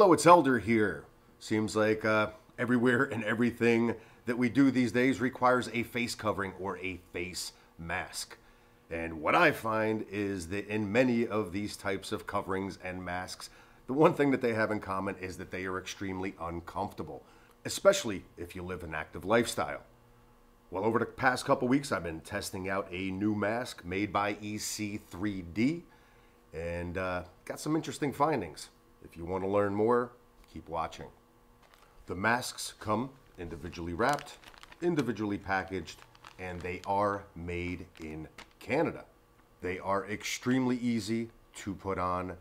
Hello, it's Helder here. Seems like everywhere and everything that we do these days requires a face covering or a face mask. And what I find is that in many of these types of coverings and masks, the one thing that they have in common is that they are extremely uncomfortable, especially if you live an active lifestyle. Well, over the past couple weeks, I've been testing out a new mask made by EC3D and got some interesting findings. If you want to learn more, keep watching. The masks come individually wrapped, individually packaged, and they are made in Canada. They are extremely easy to put on.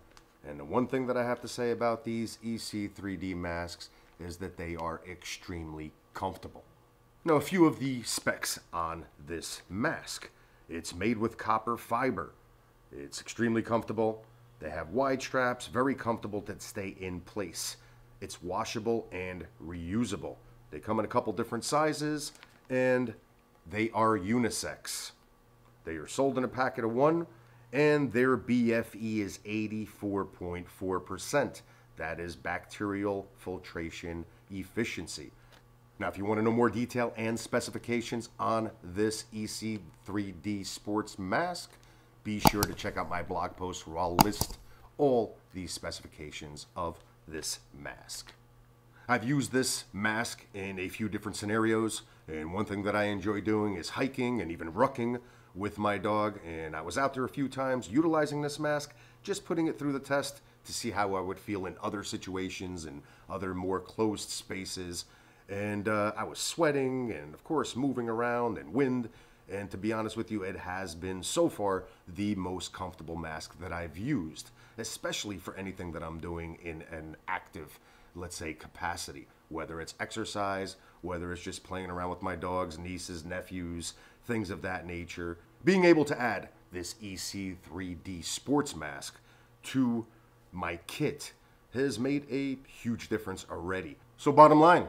And the one thing that I have to say about these EC3D masks is that they are extremely comfortable. Now, a few of the specs on this mask. It's made with copper fiber. It's extremely comfortable. They have wide straps, very comfortable to stay in place. It's washable and reusable. They come in a couple different sizes and they are unisex. They are sold in a packet of one and their BFE is 84.4%. That is bacterial filtration efficiency. Now, if you want to know more detail and specifications on this EC3D sports mask, be sure to check out my blog post where I'll list all the specifications of this mask. I've used this mask in a few different scenarios, and one thing that I enjoy doing is hiking and even rucking with my dog, and I was out there a few times utilizing this mask, just putting it through the test to see how I would feel in other situations and other more closed spaces. And I was sweating and, of course, moving around and wind. And to be honest with you, it has been so far the most comfortable mask that I've used, especially for anything that I'm doing in an active, let's say, capacity, whether it's exercise, whether it's just playing around with my dogs, nieces, nephews, things of that nature. Being able to add this EC3D sports mask to my kit has made a huge difference already. So bottom line,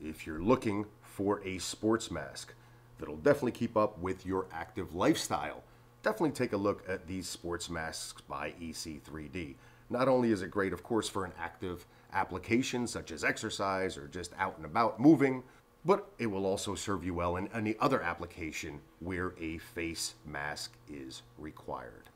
if you're looking for a sports mask that'll definitely keep up with your active lifestyle, definitely take a look at these sports masks by EC3D. Not only is it great, of course, for an active application such as exercise or just out and about moving, but it will also serve you well in any other application where a face mask is required.